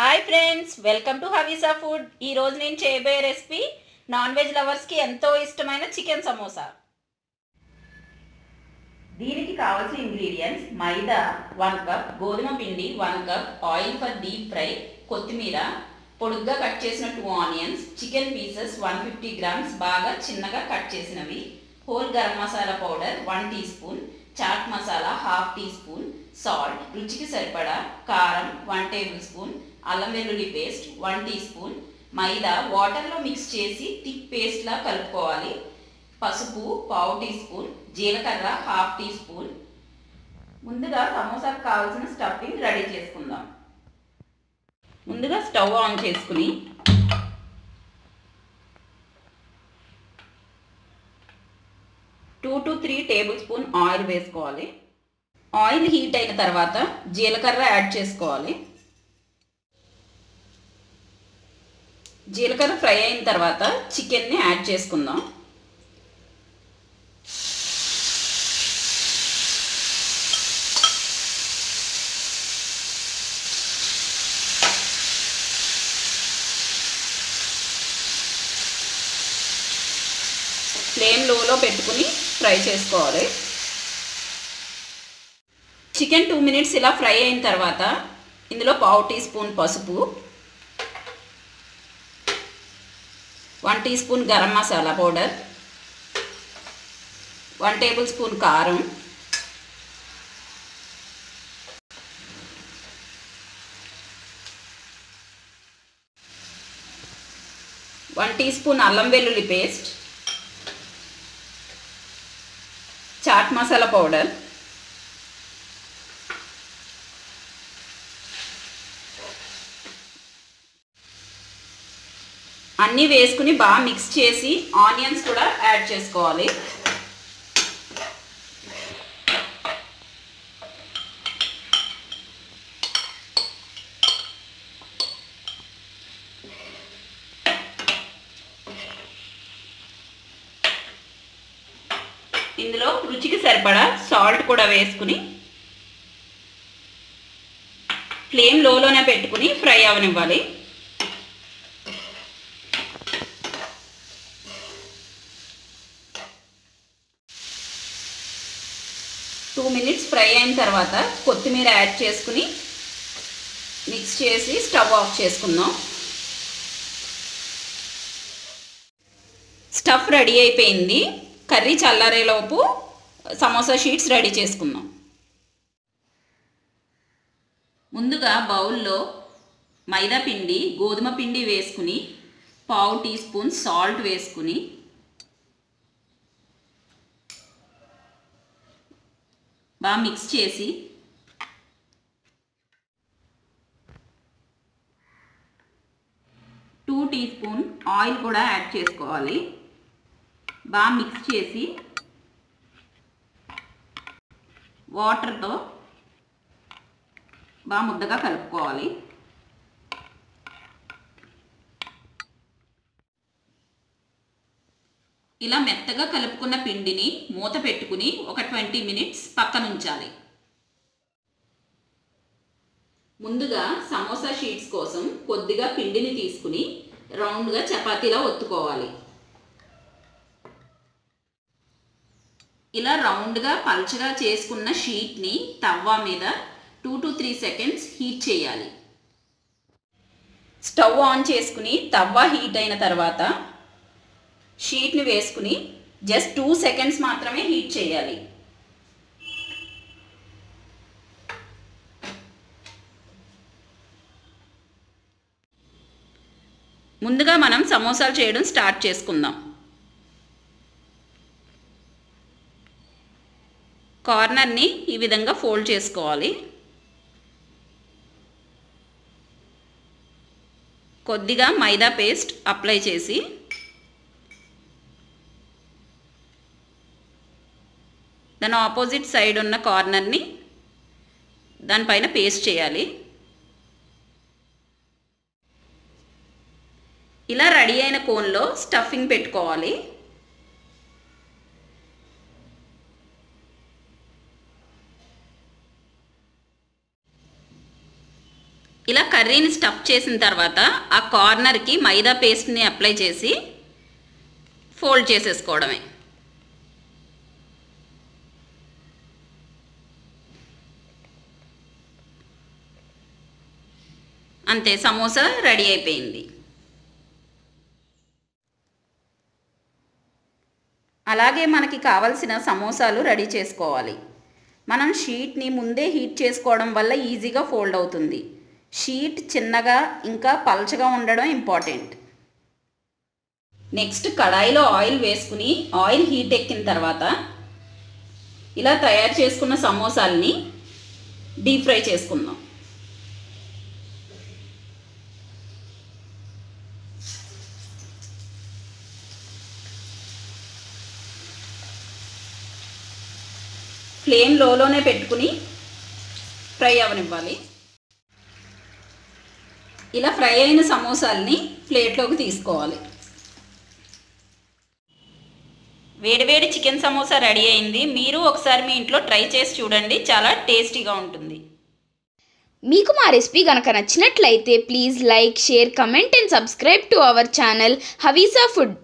Hi friends welcome to Havisa food ई रोज నేను చేయబోయే రెసిపీ నాన్ వెజ్ లవర్స్ కి ఎంతో ఇష్టమైన చికెన్ సమోసా దీనికి కావాల్సిన ఇంగ్రీడియెంట్స్ మైదా 1 కప్ గోధుమ పిండి 1 cup oil for deep fry కొత్తిమీర పొడుగ్గా కట్ చేసిన 2 ఆనియన్స్ చికెన్ పీసెస్ 150 గ్రామ్స్ బాగా చిన్నగా కట్ చేసినవి whole garam masala powder 1 teaspoon chaat masala 1/2 teaspoon salt రుచికి సరిపడా కారం 1 టేబుల్ స్పూన్ అల్లం వెల్లుల్లి పేస్ట్ 1 టీస్పూన్ మైదా వాటర్ లో మిక్స్ చేసి థిక్ పేస్ట్ లా కలుపుకోవాలి పసుపు 1/2 టీస్పూన్ జీలకర్ర 1/2 టీస్పూన్ ముందుగా సమోసాకు కావాల్సిన స్టఫింగ్ రెడీ చేసుకుందాం ముందుగా స్టవ్ ఆన్ చేసుకుని two to three table spoon oil वेसुकोवाली आयल हीट अयिन तर्वात जीलकर्र याड चेसुकोवाली जीलकर्र फ्राई अयिन तर्वात चिकेन नि याड चेसुकुंदाम फ्लेम लो लो पेट्टुकोनी फ्राई चेसुकोवाली चिकेन 2 मिनट्स इला फ्राई अयिन तर्वात इंदुलो 1/2 टी स्पून पसुपु 1 tea spoon garam masala powder 1 table spoon कारम 1 टी स्पून अल्लम वेलुल्ली पेस्ट चाट मसाला पाउडर अन्नी वेसुकुनी बागा मिक्स चेसी आनियन्स कूडा ऐड चेसुकोवाली ఇందులో రుచికి సరిపడా సాల్ట్ కూడా వేసుకుని ఫ్లేమ్ లో లోనే పెట్టుకొని ఫ్రై అవనివ్వాలి టూ మినిట్స్ ఫ్రై అయిన తర్వాత కొత్తిమీర యాడ్ చేసుకుని మిక్స్ చేసి స్టవ్ ఆఫ్ చేసుకుందాం స్టఫ్ రెడీ అయిపోయింది కర్రీ చల్లారే లోపు సమోసా షీట్స్ రెడీ చేసుకుందాం ముందుగా బౌల్ లో మైదా పిండి గోధుమ పిండి వేసుకుని 1/2 టీ స్పూన్ సాల్ట్ వేసుకుని బా మిక్స్ చేసి टू टी स्पून ఆయిల్ కూడా యాడ్ చేసుకోవాలి బాగా మిక్స్ చేసి వాటర్ తో బాగా ముద్దగా కలుపుకోవాలి ఇలా మెత్తగా కలుపుకున్న పిండిని మూత పెట్టుకొని ఒక 20 నిమిషస్ పక్కన ఉంచాలి ముందుగా సమోసా షీట్స్ కోసం కొద్దిగా పిండిని తీసుకొని రౌండ్ గా చపాతీలా ఒత్తుకోవాలి ఇలా రౌండ్ గా పల్చగా చేసుకున్న షీట్ ని తవ్వ మీద 2 to 3 సెకండ్స్ హీట్ చేయాలి స్టవ్ ఆన్ చేసుకుని తవ్వ హీట్ అయిన తర్వాత షీట్ ని వేసుకుని జస్ట్ 2 సెకండ్స్ మాత్రమే హీట్ చేయాలి ముందుగా మనం సమోసాలు చేయడం స్టార్ట్ చేసుకుందాం कॉर्नर नी ई विधंगा फोल्ड चेसुकोवाली कोद्दिगा मैदा पेस्ट अप्लाई चेसी दान आपोजिट साइड उन्न कॉर्नर नी दान पैन पेस्ट चेयाली इला रेडी अयिन कोन लो स्टफिंग पेट्टुकोवाली ఇలా కర్రీని స్టఫ్ చేసిన తర్వాత ఆ కార్నర్ కి మైదా పేస్ట్ ని అప్లై చేసి ఫోల్డ్ చేసేసుకోవడమే. అంతే, సమోసా రెడీ అయిపోయింది. అలాగే మనకి కావాల్సిన సమోసాలు రెడీ చేసుకోవాలి. మనం షీట్ని ముందే హీట్ చేసుకోవడం వల్ల ఈజీగా ఫోల్డ్ అవుతుంది. షీట్ చిన్నగా ఇంకా పల్చగా ఉండడం ఇంపార్టెంట్. నెక్స్ట్ కడాయిలో ఆయిల్ వేసుకుని ఆయిల్ హీట్ ఎక్కిన తర్వాత ఇలా తయారు చేసుకున్న సమోసాలని డీప్ ఫ్రై చేసుకుందాం. ఫ్లేమ్ లోనే పెట్టుకుని ఫ్రై అవనివ్వాలి. ఇలా ఫ్రై అయిన సమోసాలని ప్లేట్లోకి తీసుకోవాలి. వేడివేడి చికెన్ సమోసా రెడీ అయింది. మీరు ఒకసారి మీ ఇంట్లో ట్రై చేసి చూడండి, చాలా టేస్టీగా ఉంటుంది. మీకు మా రెసిపీ కనుక నచ్చినట్లయితే please like, share, comment and subscribe to our channel Havisa food.